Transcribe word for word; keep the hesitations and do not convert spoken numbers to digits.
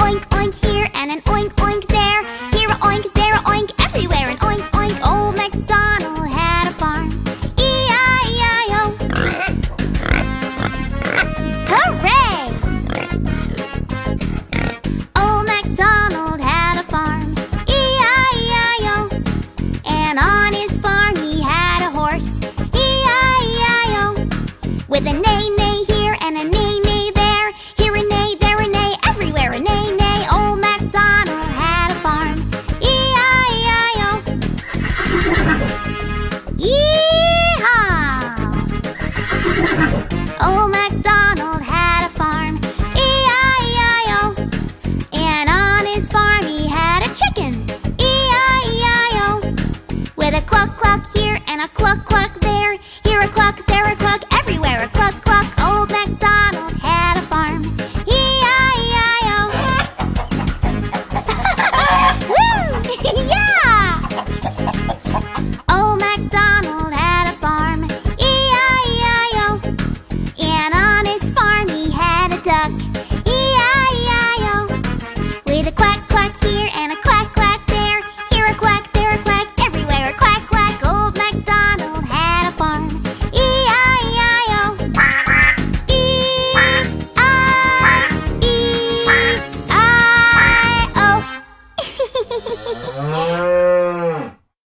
Oink, oink.